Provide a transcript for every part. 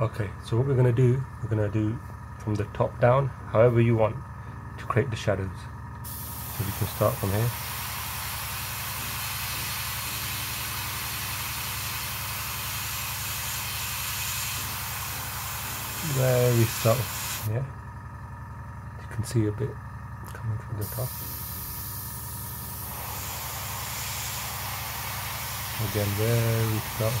Okay, so what we're going to do from the top down, however you want to create the shadows. So we can start from here. Very subtle, yeah. You can see a bit coming from the top. Again, very subtle.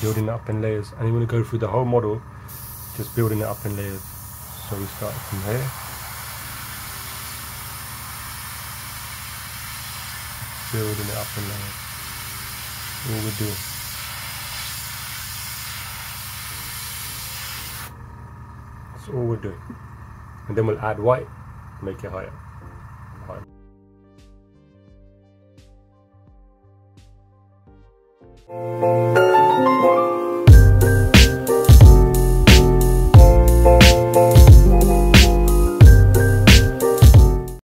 Building it up in layers, and you want to go through the whole model, just building it up in layers. So we start from here, building it up in layers. All we do. That's all we're doing, and then we'll add white, make it higher.